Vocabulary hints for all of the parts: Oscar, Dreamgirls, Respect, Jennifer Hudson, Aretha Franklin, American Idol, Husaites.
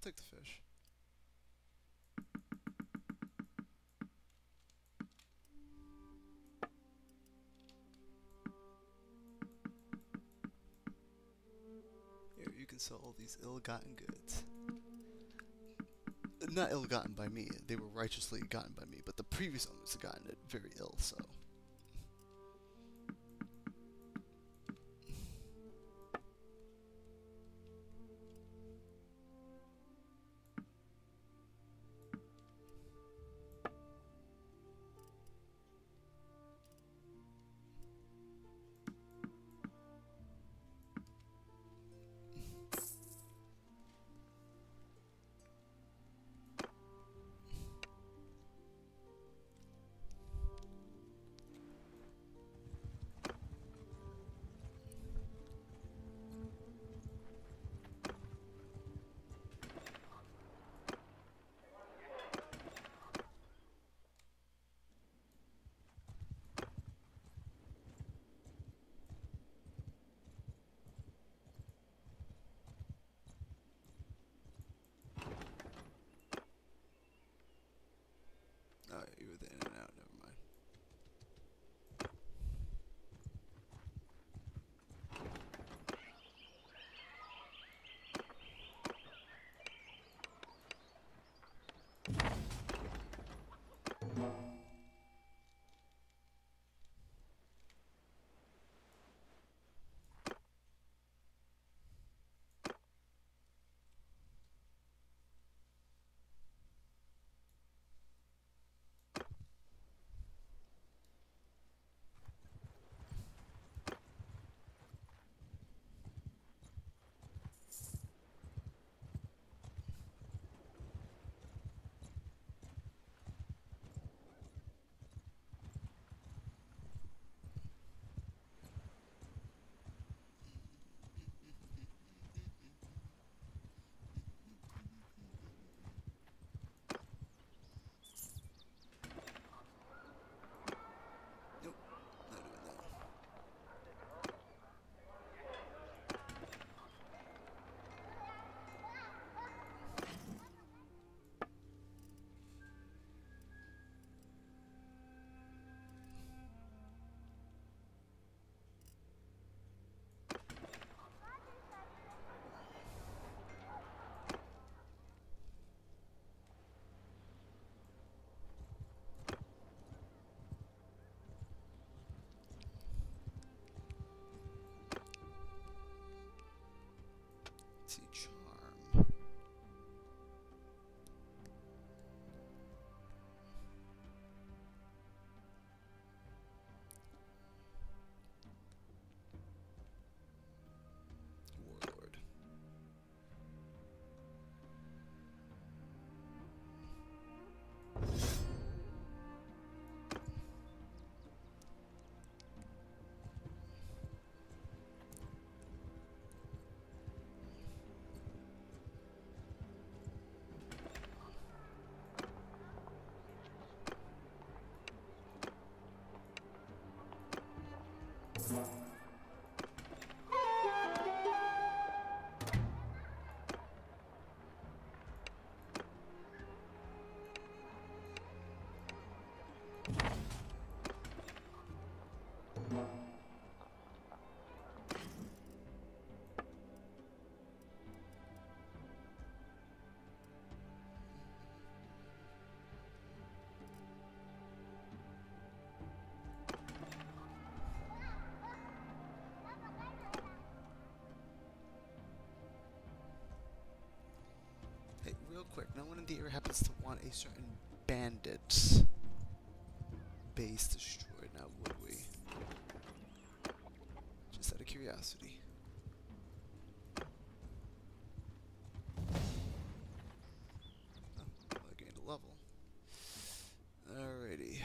I'll take the fish. Here, you can sell all these ill-gotten goods. Not ill-gotten by me, they were righteously gotten by me, but the previous owners had gotten it very ill, so... you were the in and out, never mind. Real quick, no one in the area happens to want a certain bandit base destroyed. Now, would we? Just out of curiosity. Oh, well, I gained a level. Alrighty.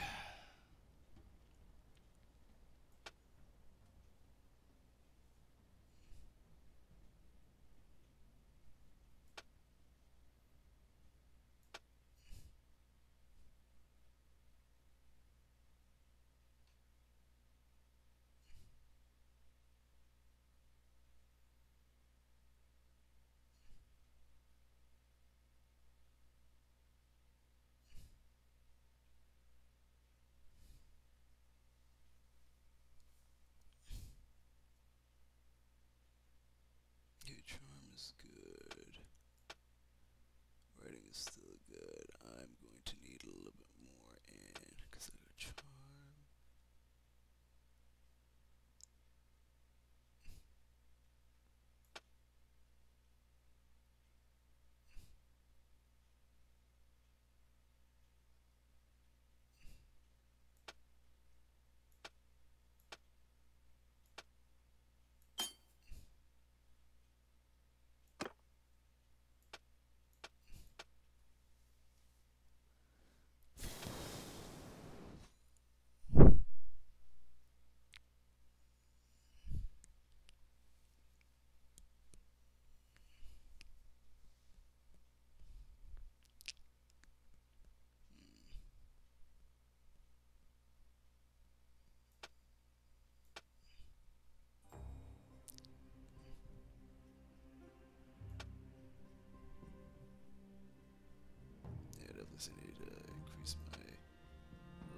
because I need to increase my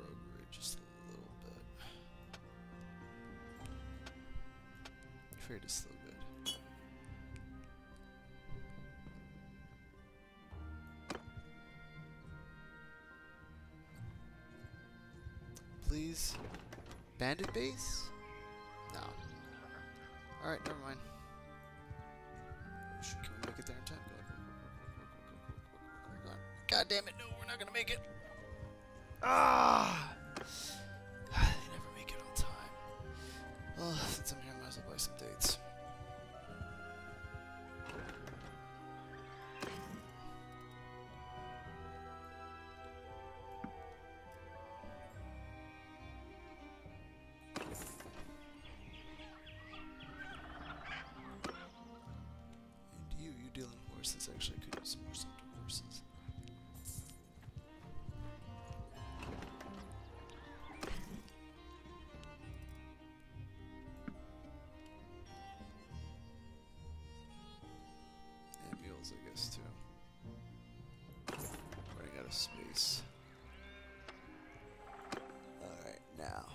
rogue rate just a little bit. Trade is still good. Please? Bandit base? No. Alright, never mind. Can we make it there in time? God damn it, no, we're not gonna make it. Ah! They never make it on time. Well, since I'm here, I might as well buy some dates. And you dealing horses, actually could use some more stuff to horses. I guess too. Running out of space. Alright, now.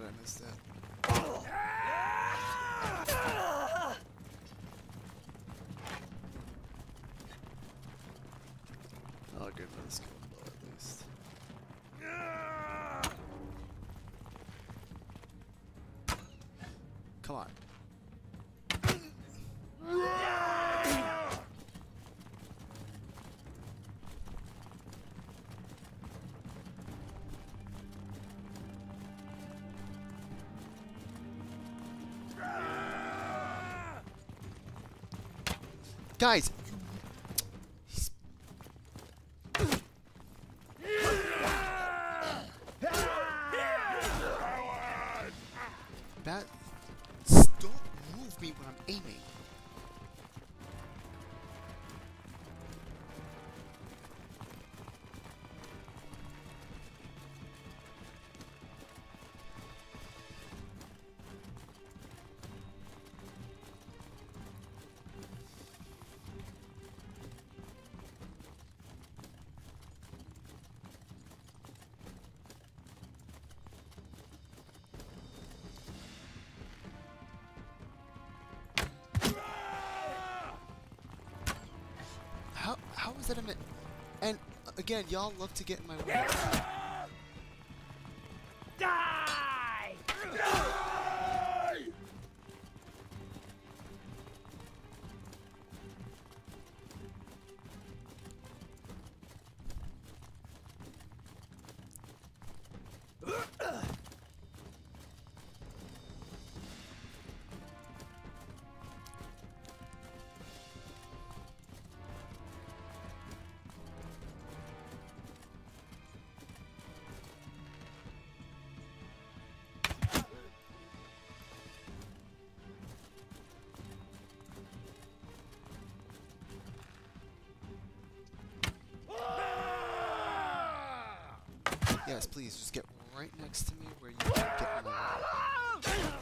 I missed that. Oh, good for the skill ball at least. Come on. Guys! That... Don't move me when I'm aiming. How was that a minute? And again, y'all love to get in my way. Die! Die! Yes, please, just get right next to me where you can get my...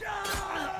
Die!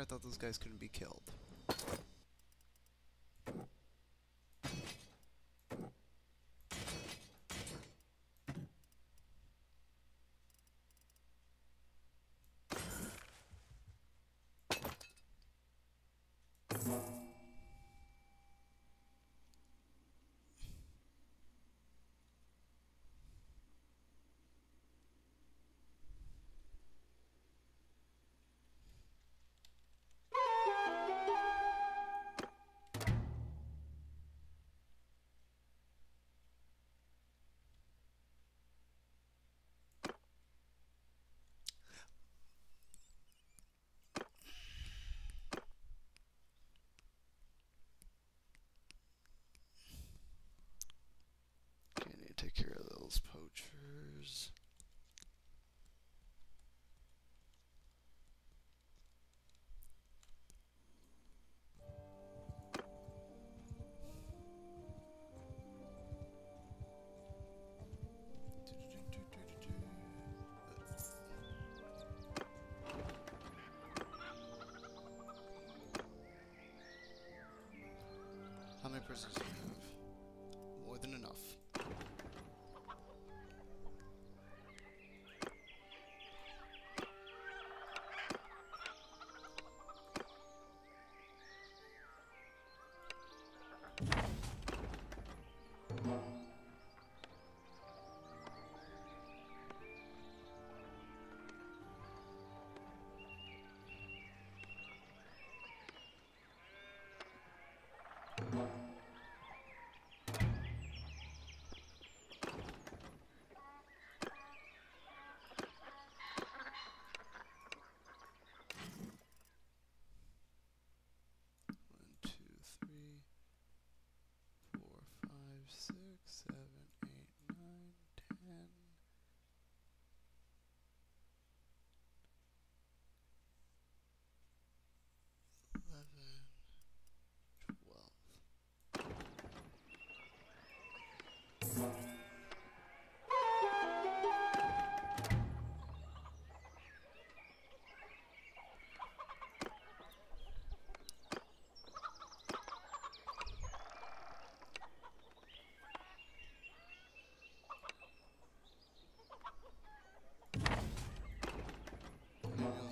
I thought those guys couldn't be killed. Take care of those poachers. How many prisoners do you have? More than enough.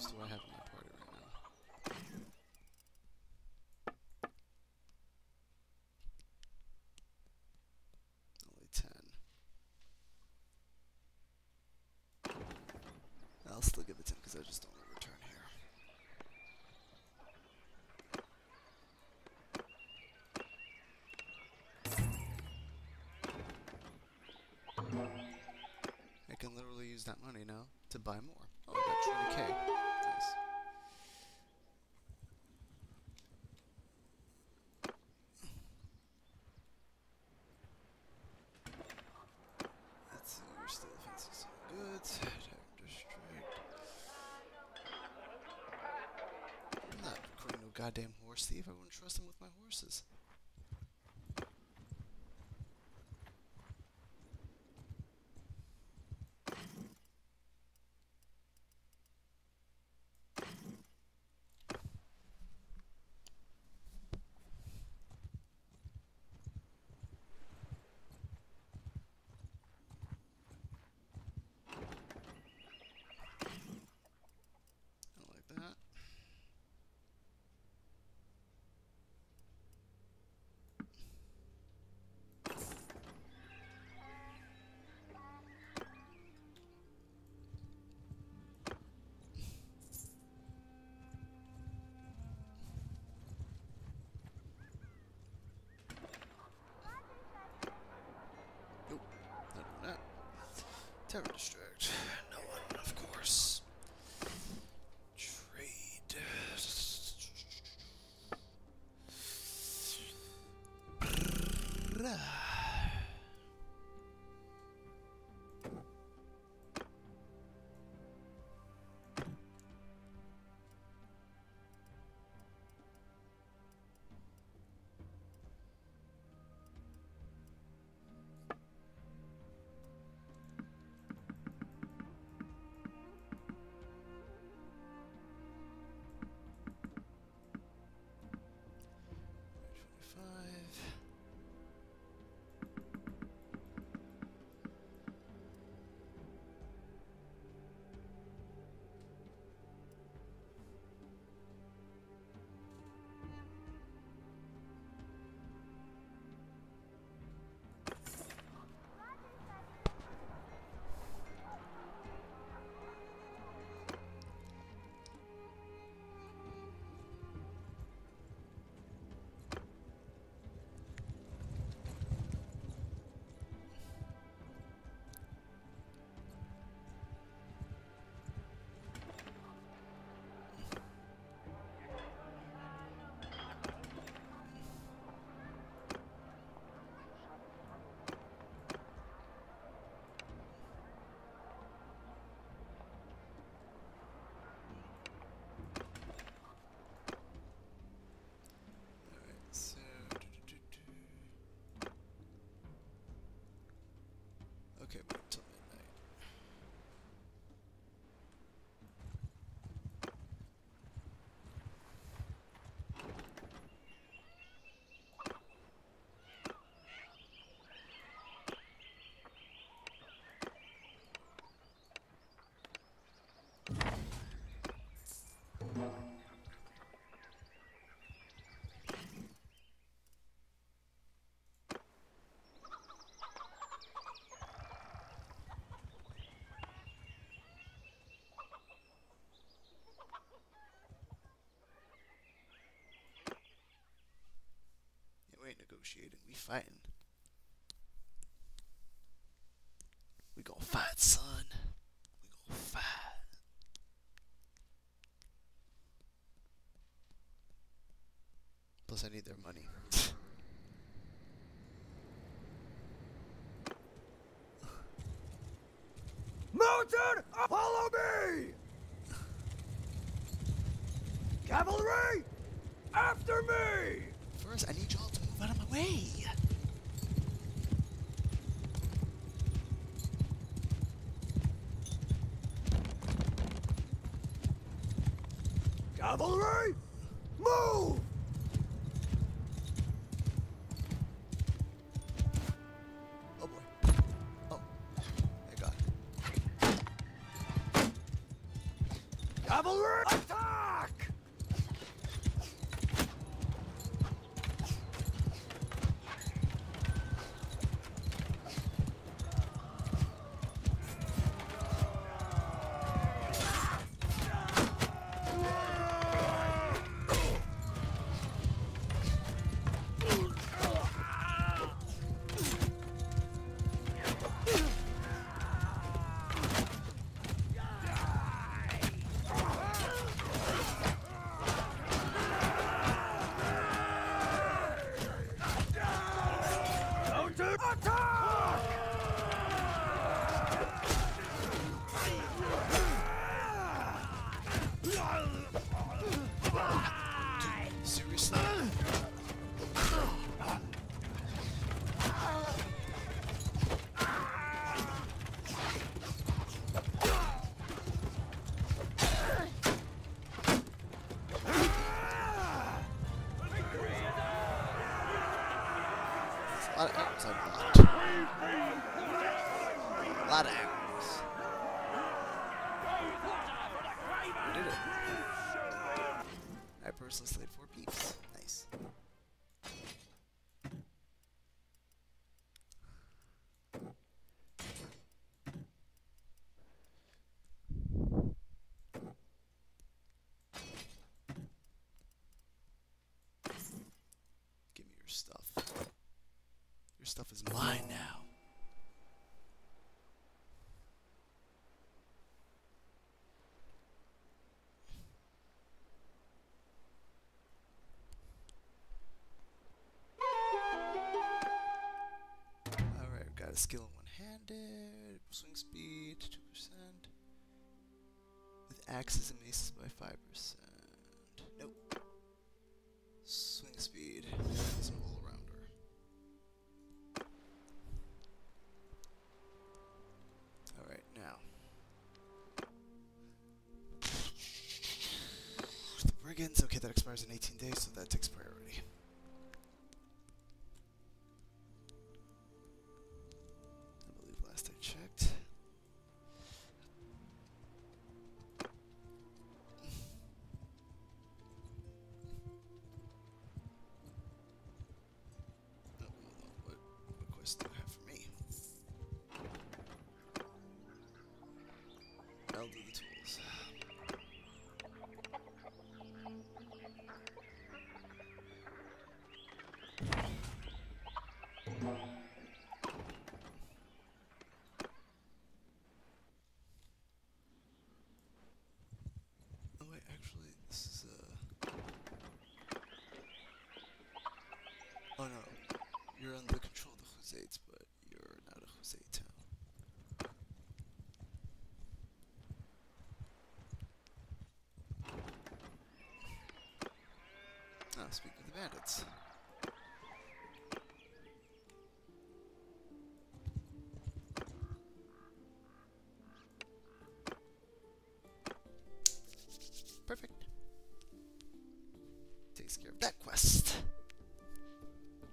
Do I have in my party right now? Only 10. I'll still give it 10 because I just don't want to return here. I can literally use that money now to buy more. Oh, I got 20k. Goddamn horse thief, I wouldn't trust him with my horses. Terror distract. No one, of course. Trade. Okay, wait till midnight. Negotiating, we fighting. We gonna fight, son. We gonna fight. Plus I need their money. Mounted, follow me! Cavalry, after me! First, I need y'all to move out of my way. Cavalry, move! Oh boy. Oh, I got it. Cavalry, attack! Stuff is mine now. got a skill in one-handed, swing speed 2%, with axes and maces by 5%. Nope. Swing speed is an all-rounder. Alright, now. The brigands, okay, that expires in 18 days, so that takes priority. I'll do the tools. Oh wait, actually, this is Oh no, you're under control of the Husaites, but you're not a Husaite town. Speaking of the bandits. Perfect. Takes care of that quest.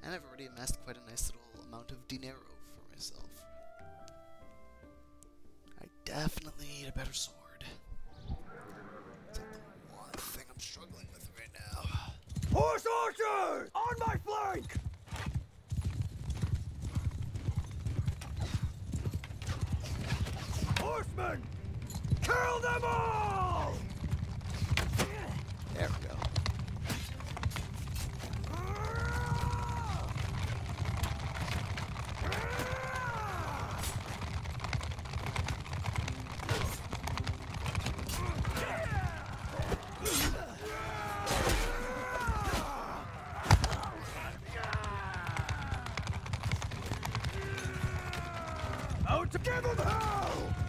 And I've already amassed quite a nice little amount of dinero for myself. I definitely need a better sword. It's like the one thing I'm struggling with right now. Horse archers! On my flank! Horsemen! Kill them all! There we go. Together now!